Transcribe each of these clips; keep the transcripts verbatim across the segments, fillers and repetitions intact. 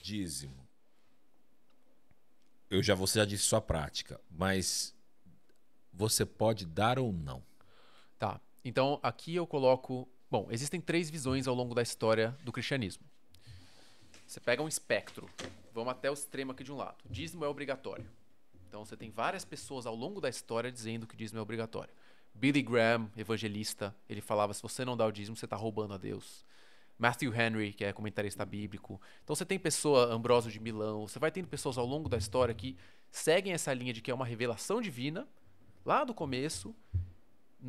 dízimo, eu já, você já disse sua prática, mas você pode dar ou não? Tá, então aqui eu coloco... Bom, existem três visões ao longo da história do cristianismo. Você pega um espectro, vamos até o extremo aqui de um lado. Dízimo é obrigatório. Então você tem várias pessoas ao longo da história dizendo que o dízimo é obrigatório. Billy Graham, evangelista, ele falava, se você não dá o dízimo, você está roubando a Deus. Matthew Henry, que é comentarista bíblico. Então você tem pessoa, Ambrosio de Milão, você vai tendo pessoas ao longo da história que seguem essa linha de que é uma revelação divina, lá do começo,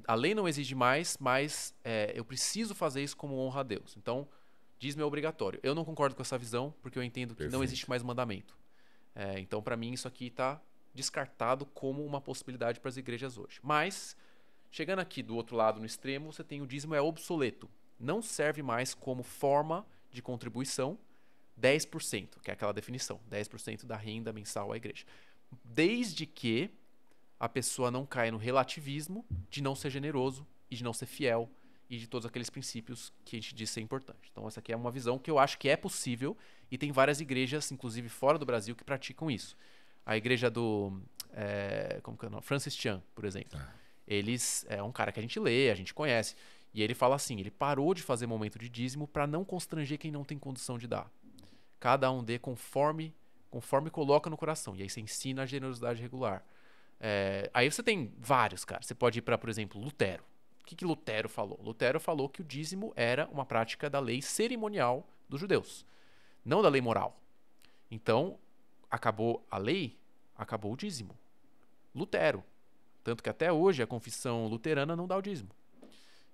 a lei não exige mais, mas é, eu preciso fazer isso como honra a Deus. Então, dízimo é obrigatório. Eu não concordo com essa visão, porque eu entendo que Perfeito. Não existe mais mandamento. É, então, para mim, isso aqui está descartado como uma possibilidade para as igrejas hoje. Mas, chegando aqui do outro lado, no extremo, você tem o dízimo é obsoleto. Não serve mais como forma de contribuição dez por cento, que é aquela definição, dez por cento da renda mensal à igreja. Desde que a pessoa não cai no relativismo de não ser generoso e de não ser fiel e de todos aqueles princípios que a gente diz ser importante. Então essa aqui é uma visão que eu acho que é possível e tem várias igrejas, inclusive fora do Brasil, que praticam isso. A igreja do é, como que é o nome? Francis Chan, por exemplo. Eles, é um cara que a gente lê, a gente conhece, e ele fala assim, ele parou de fazer momento de dízimo para não constranger quem não tem condição de dar. Cada um dê conforme, conforme coloca no coração. E aí você ensina a generosidade regular. É, aí você tem vários, cara. Você pode ir para, por exemplo, Lutero. O que, que Lutero falou? Lutero falou que o dízimo era uma prática da lei cerimonial dos judeus, não da lei moral. Então, acabou a lei, acabou o dízimo. Lutero. Tanto que até hoje a confissão luterana não dá o dízimo.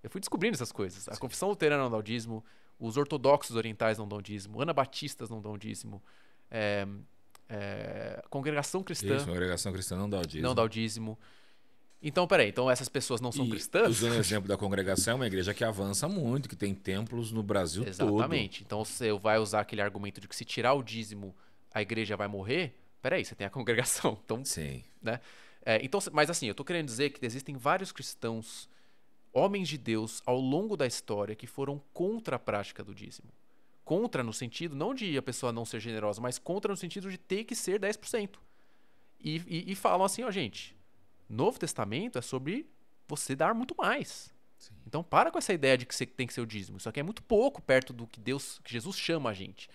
Eu fui descobrindo essas coisas. A Sim. confissão luterana não dá o dízimo, os ortodoxos orientais não dão o dízimo, anabatistas não dão o dízimo, é... É, congregação cristã. Isso, congregação cristã não dá o dízimo. Não dá o dízimo. Então, peraí, então essas pessoas não são e, cristãs? Usando o exemplo da congregação, é uma igreja que avança muito, que tem templos no Brasil Exatamente. Todo. Exatamente. Então você vai usar aquele argumento de que se tirar o dízimo, a igreja vai morrer? Peraí, você tem a congregação. Então, Sim. Né? É, então, mas assim, eu tô querendo dizer que existem vários cristãos, homens de Deus, ao longo da história, que foram contra a prática do dízimo. Contra no sentido, não de a pessoa não ser generosa, mas contra no sentido de ter que ser dez por cento. E, e, e falam assim, ó, gente, Novo Testamento é sobre você dar muito mais. Sim. Então para com essa ideia de que você tem que ser o dízimo. Isso aqui é muito pouco perto do que Deus, que Jesus chama a gente.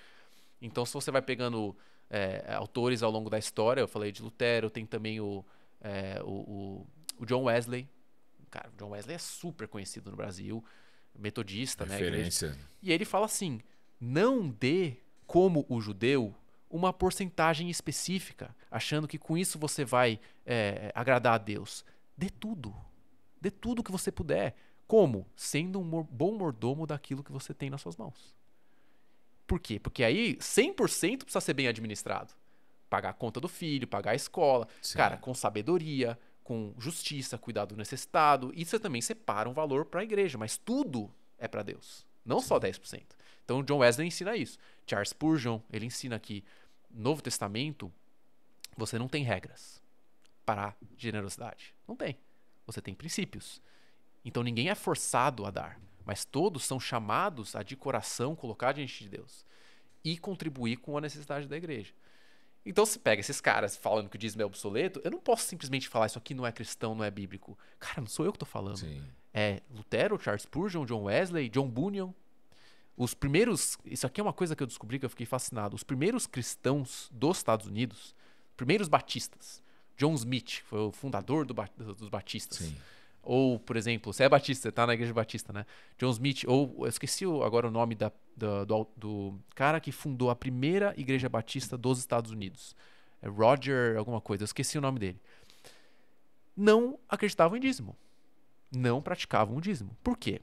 Então se você vai pegando é, autores ao longo da história, eu falei de Lutero, tem também o, é, o, o John Wesley. Cara, o John Wesley é super conhecido no Brasil, metodista, Referência. Né? E ele fala assim... Não dê, como o judeu, uma porcentagem específica, achando que com isso você vai é, agradar a Deus. Dê tudo. Dê tudo que você puder. Como? Sendo um bom mordomo daquilo que você tem nas suas mãos. Por quê? Porque aí cem por cento precisa ser bem administrado. Pagar a conta do filho, pagar a escola. Sim. Cara, com sabedoria, com justiça, cuidado necessitado. E você também separa um valor para a igreja. Mas tudo é para Deus. Não Sim. só dez por cento. Então, John Wesley ensina isso. Charles Spurgeon, ele ensina que no Novo Testamento, você não tem regras para generosidade. Não tem. Você tem princípios. Então, ninguém é forçado a dar, mas todos são chamados a de coração colocar diante de Deus e contribuir com a necessidade da igreja. Então, se pega esses caras falando que o dízimo é obsoleto, eu não posso simplesmente falar isso aqui não é cristão, não é bíblico. Cara, não sou eu que estou falando. Sim. É Lutero, Charles Spurgeon, John Wesley, John Bunyan. Os primeiros, isso aqui é uma coisa que eu descobri que eu fiquei fascinado, os primeiros cristãos dos Estados Unidos, primeiros batistas, John Smith, foi o fundador do ba- dos batistas, Sim. ou por exemplo, você é batista, você está na igreja batista, né? John Smith, ou eu esqueci agora o nome da, da, do, do cara que fundou a primeira igreja batista dos Estados Unidos, é Roger alguma coisa, eu esqueci o nome dele, não acreditavam em dízimo, não praticavam o dízimo. Por quê?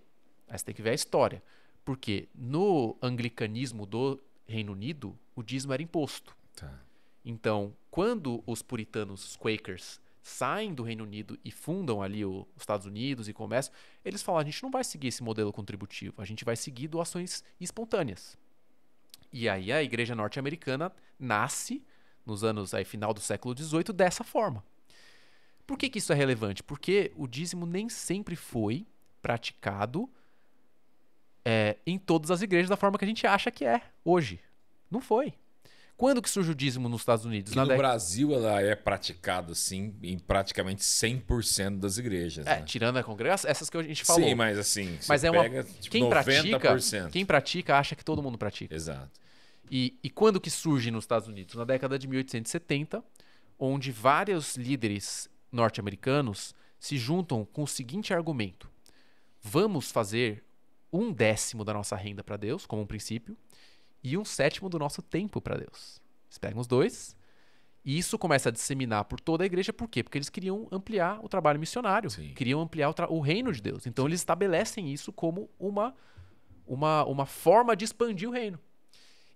Aí você tem que ver a história. Porque no anglicanismo do Reino Unido, o dízimo era imposto. Tá. Então, quando os puritanos, os Quakers, saem do Reino Unido e fundam ali os Estados Unidos e começam, eles falam, a gente não vai seguir esse modelo contributivo, a gente vai seguir doações espontâneas. E aí a igreja norte-americana nasce, nos anos aí, final do século dezoito, dessa forma. Por que que isso é relevante? Porque o dízimo nem sempre foi praticado É, em todas as igrejas da forma que a gente acha que é hoje. Não foi. Quando que surge o dízimo nos Estados Unidos? Na no década... Brasil ela é praticada assim em praticamente cem por cento das igrejas. É, né? Tirando a congregação, essas que a gente falou. Sim, mas assim, mas é pega, uma... tipo, quem noventa por cento. Pratica, quem pratica acha que todo mundo pratica. Exato. E, e quando que surge nos Estados Unidos? Na década de mil oitocentos e setenta, onde vários líderes norte-americanos se juntam com o seguinte argumento. Vamos fazer um décimo da nossa renda para Deus, como um princípio, e um sétimo do nosso tempo para Deus. Eles pegam os dois e isso começa a disseminar por toda a igreja. Por quê? Porque eles queriam ampliar o trabalho missionário. Sim. Queriam ampliar o, o reino de Deus. Então, sim, eles estabelecem isso como uma, uma, uma forma de expandir o reino.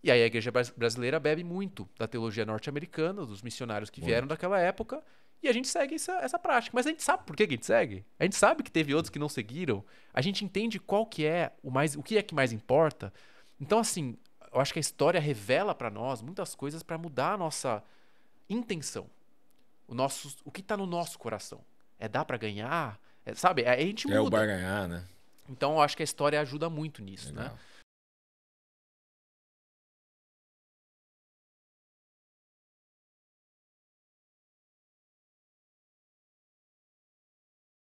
E aí a igreja brasileira bebe muito da teologia norte-americana, dos missionários que vieram muito daquela época, e a gente segue essa, essa prática. Mas a gente sabe por que a gente segue. A gente sabe que teve outros que não seguiram. A gente entende qual que é o mais, o que é que mais importa. Então, assim, eu acho que a história revela para nós muitas coisas para mudar a nossa intenção. O, nosso, o que está no nosso coração. É dar para ganhar, é, sabe? A gente muda. É o barganhar, né? Então, eu acho que a história ajuda muito nisso, legal, né?